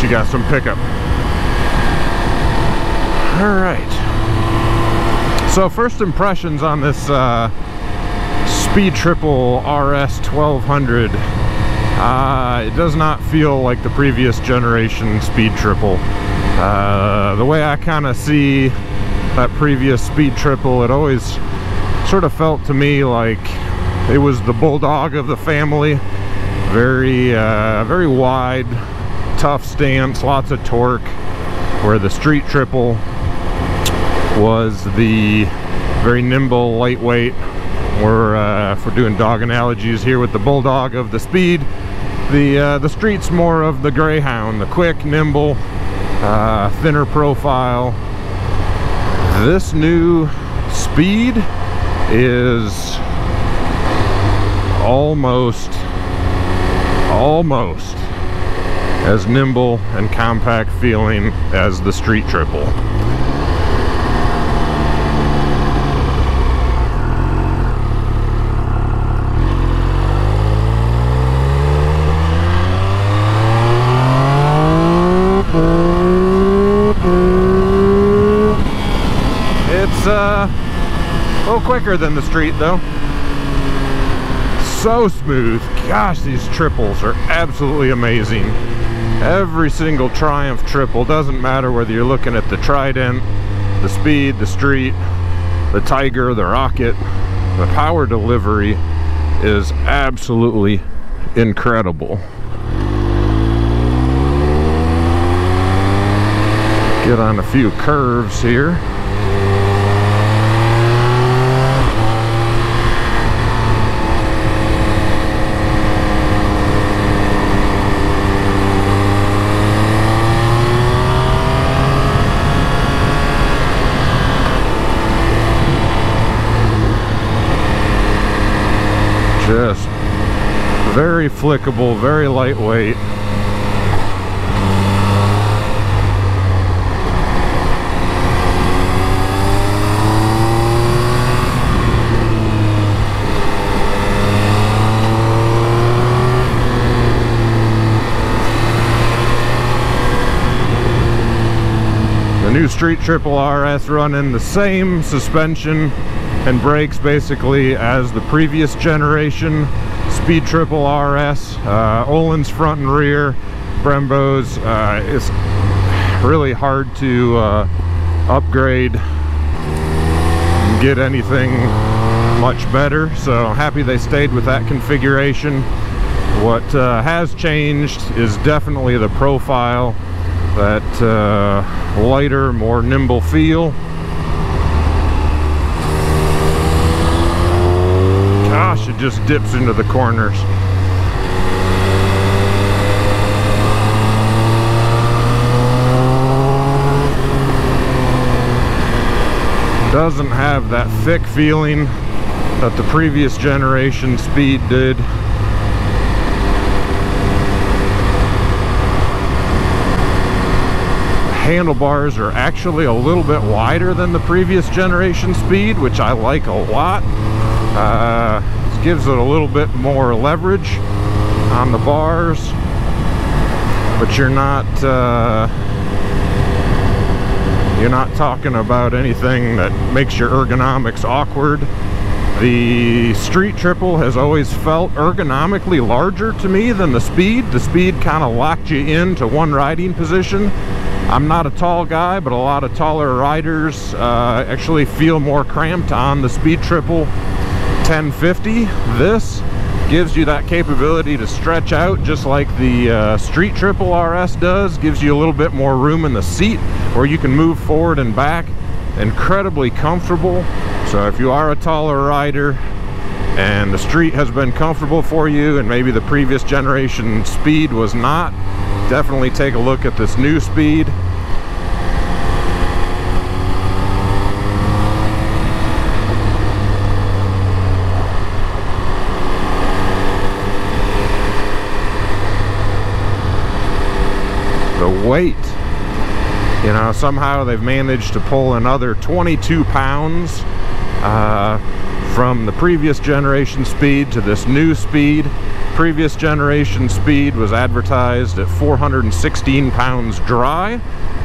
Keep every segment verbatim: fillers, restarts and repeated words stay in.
She got some pickup. All right. So first impressions on this uh, Speed Triple R S twelve hundred. Uh, it does not feel like the previous generation Speed Triple. Uh, the way I kind of see that previous Speed Triple, it always sort of felt to me like it was the bulldog of the family. Very, uh, very wide. Tough stance, lots of torque, where the Street Triple was the very nimble, lightweight. We're uh, if we're doing dog analogies here with the bulldog of the speed, the uh, the Street's more of the greyhound, the quick, nimble, uh, thinner profile. This new Speed is almost almost as nimble and compact feeling as the Street Triple. It's uh, a little quicker than the Street though. So smooth. Gosh, these triples are absolutely amazing. Every single Triumph Triple, doesn't matter whether you're looking at the Trident, the Speed, the Street, the Tiger, the Rocket, the power delivery is absolutely incredible. Get on a few curves here. Just very flickable, very lightweight. The new Street Triple R S running the same suspension and brakes basically as the previous generation Speed Triple R S. uh, Ohlins front and rear, Brembo's. Uh, it's really hard to uh, upgrade and get anything much better, so happy they stayed with that configuration. What uh, has changed is definitely the profile, that uh, lighter, more nimble feel. Gosh, it just dips into the corners. Doesn't have that thick feeling that the previous generation Speed did. Handlebars are actually a little bit wider than the previous generation Speed, which I like a lot. Uh, it gives it a little bit more leverage on the bars, but you're not uh, you're not talking about anything that makes your ergonomics awkward. The Street Triple has always felt ergonomically larger to me than the Speed. The Speed kind of locked you into one riding position. I'm not a tall guy, but a lot of taller riders uh, actually feel more cramped on the Speed Triple ten fifty. This gives you that capability to stretch out just like the uh, Street Triple R S does, gives you a little bit more room in the seat where you can move forward and back. Incredibly comfortable. So if you are a taller rider and the street has been comfortable for you and maybe the previous generation Speed was not, definitely take a look at this new Speed. The weight, you know, somehow they've managed to pull another twenty-two pounds uh, from the previous generation Speed to this new Speed. Previous generation Speed was advertised at four hundred sixteen pounds dry.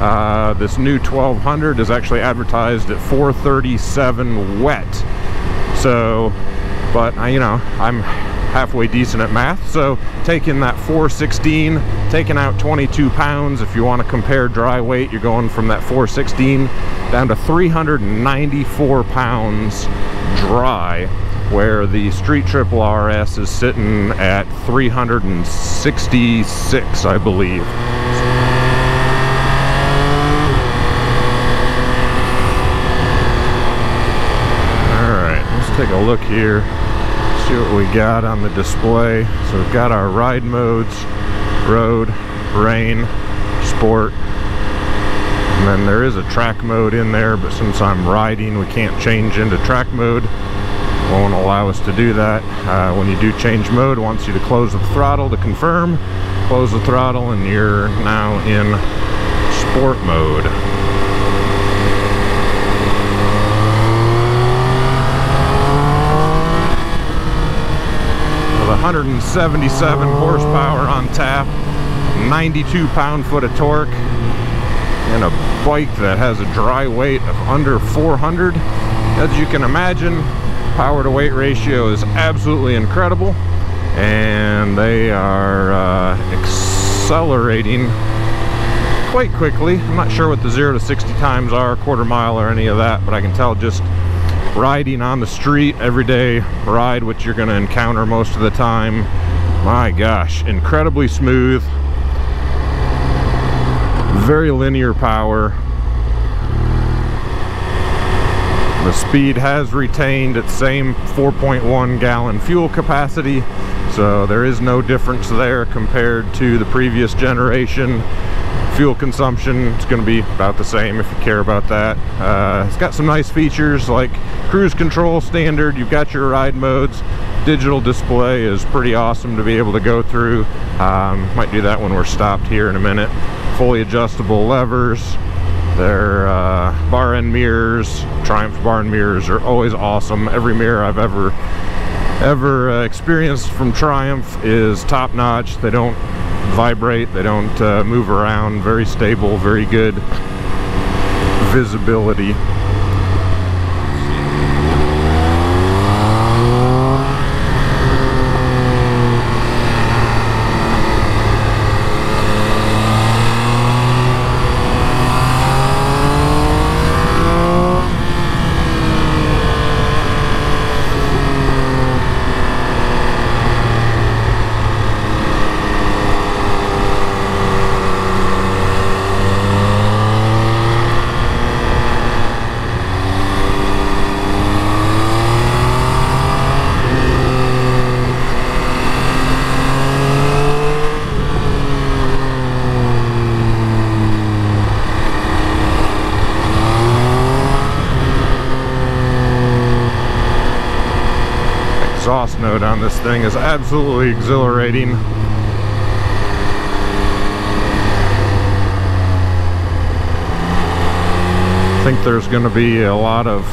Uh, this new twelve hundred is actually advertised at four thirty-seven wet. So, but I, you know, I'm halfway decent at math, so taking that four sixteen, taking out twenty-two pounds, if you want to compare dry weight, you're going from that four sixteen down to three hundred ninety-four pounds dry, where the Street Triple R S is sitting at three hundred sixty-six, I believe. All right, let's take a look here. See what we got on the display. So we've got our ride modes: road, rain, sport, and then there is a track mode in there, but since I'm riding we can't change into track mode. Won't allow us to do that. Uh, when you do change mode, it wants you to close the throttle to confirm. Close the throttle and you're now in sport mode. one hundred seventy-seven horsepower on tap, ninety-two pound-foot of torque, and a bike that has a dry weight of under four hundred. As you can imagine, power to weight ratio is absolutely incredible, and they are uh, accelerating quite quickly. I'm not sure what the zero to sixty times are, quarter mile or any of that, but I can tell just riding on the street, everyday ride, which you're going to encounter most of the time, my gosh, incredibly smooth, very linear power. The Speed has retained its same four point one gallon fuel capacity, so there is no difference there compared to the previous generation. Fuel consumption, it's going to be about the same if you care about that. Uh, it's got some nice features like cruise control standard, you've got your ride modes, digital display is pretty awesome to be able to go through. Um, might do that when we're stopped here in a minute. Fully adjustable levers, their uh, bar end mirrors, Triumph bar end mirrors are always awesome. Every mirror I've ever, ever uh, experienced from Triumph is top notch. They don't vibrate, they don't uh, move around, very stable, very good visibility. Exhaust note on this thing is absolutely exhilarating. I think there's going to be a lot of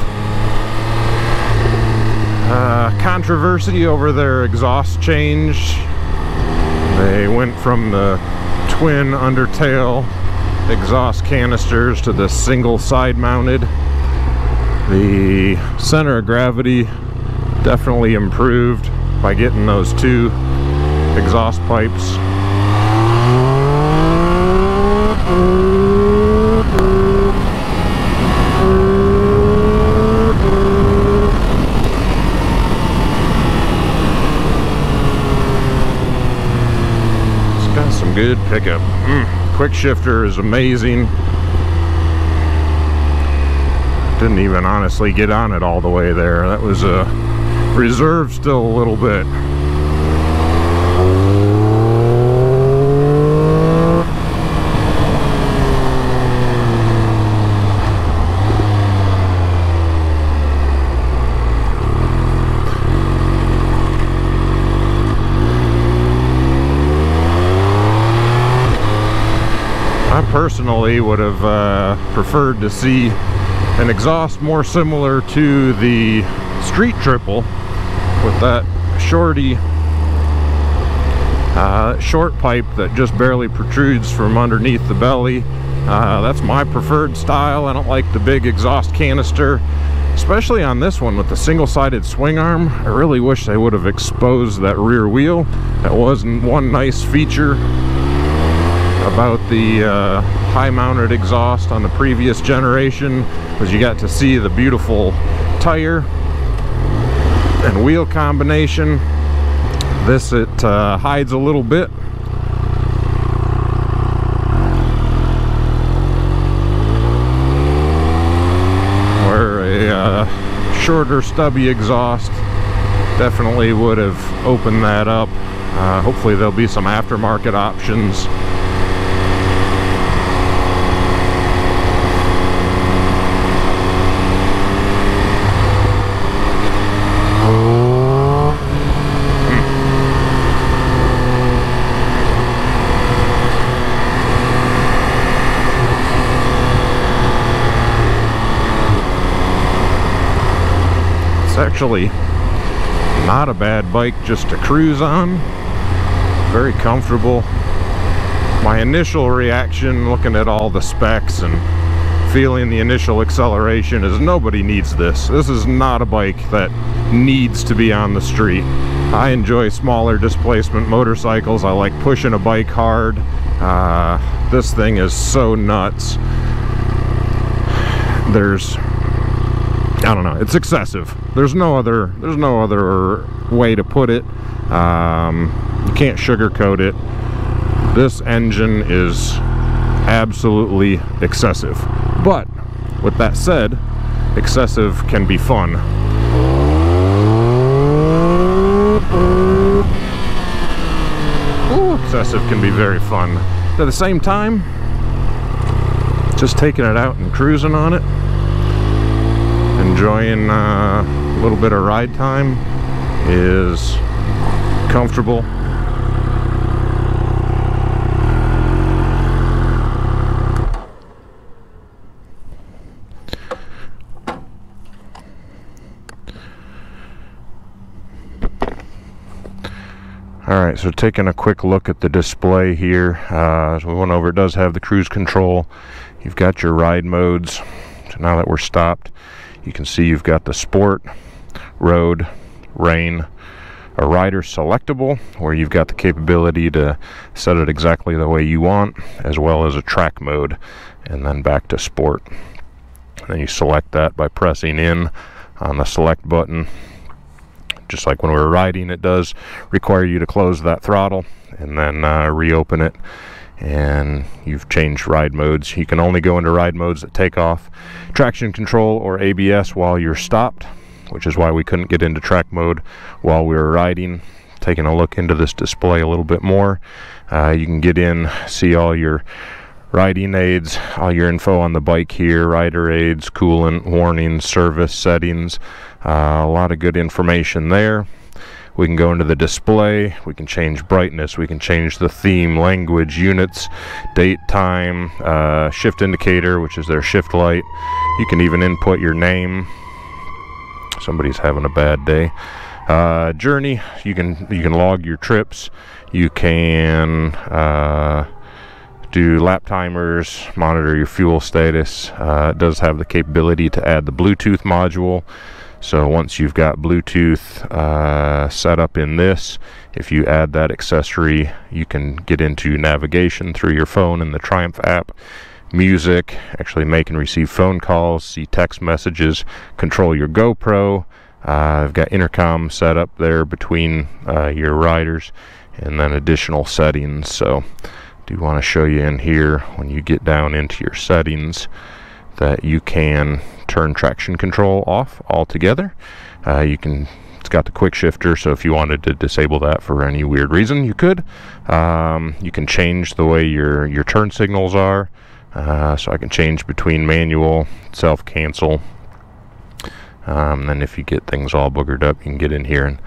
uh, controversy over their exhaust change. They went from the twin undertail exhaust canisters to the single side mounted. The center of gravity definitely improved by getting those two exhaust pipes. good pickup. Mm, quick shifter is amazing. Didn't even honestly get on it all the way there. That was a uh, reserve still a little bit. Personally would have uh, preferred to see an exhaust more similar to the Street Triple with that shorty uh, short pipe that just barely protrudes from underneath the belly. Uh, that's my preferred style. I don't like the big exhaust canister, especially on this one with the single-sided swing arm. I really wish they would have exposed that rear wheel. That was one nice feature about the uh, high-mounted exhaust on the previous generation, because you got to see the beautiful tire and wheel combination. This, it uh, hides a little bit. Where a uh, shorter, stubby exhaust definitely would have opened that up. Uh, hopefully there'll be some aftermarket options. Actually not a bad bike just to cruise on. Very comfortable. My initial reaction looking at all the specs and feeling the initial acceleration is nobody needs this. This is not a bike that needs to be on the street. I enjoy smaller displacement motorcycles. I like pushing a bike hard. Uh, this thing is so nuts. There's I don't know, it's excessive. There's no other there's no other way to put it. Um, you can't sugarcoat it. This engine is absolutely excessive. But with that said, excessive can be fun. Ooh, excessive can be very fun. At the same time, just taking it out and cruising on it. Enjoying uh, a little bit of ride time is comfortable. Alright, so taking a quick look at the display here, uh, as we went over, it does have the cruise control. You've got your ride modes. So now that we're stopped, you can see you've got the sport, road, rain, a rider selectable, where you've got the capability to set it exactly the way you want, as well as a track mode, and then back to sport. And then you select that by pressing in on the select button. Just like when we were riding, it does require you to close that throttle and then uh, reopen it. And you've changed ride modes. You can only go into ride modes that take off traction control or A B S while you're stopped, which is why we couldn't get into track mode while we were riding. Taking a look into this display a little bit more, uh, you can get in, see all your riding aids, all your info on the bike here, rider aids, coolant, warnings, service settings, uh, a lot of good information there. We can go into the display, we can change brightness, we can change the theme, language, units, date, time, uh, shift indicator, which is their shift light. You can even input your name. Somebody's having a bad day. Uh, journey, you can, you can log your trips. You can uh, do lap timers, monitor your fuel status. Uh, it does have the capability to add the Bluetooth module. So once you've got Bluetooth uh, set up in this, if you add that accessory, you can get into navigation through your phone in the Triumph app, music, actually make and receive phone calls, see text messages, control your GoPro. Uh, I've got intercom set up there between uh, your riders, and then additional settings. So do want to show you in here when you get down into your settings that you can turn traction control off altogether. Uh, you can, it's got the quick shifter, so if you wanted to disable that for any weird reason, you could. Um, you can change the way your, your turn signals are. Uh, so I can change between manual, self-cancel. Um, and if you get things all boogered up, you can get in here and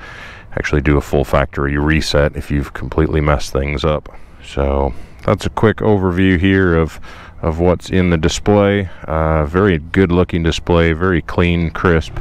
actually do a full factory reset if you've completely messed things up. So that's a quick overview here of of what's in the display. Uh, very good looking display, very clean, crisp.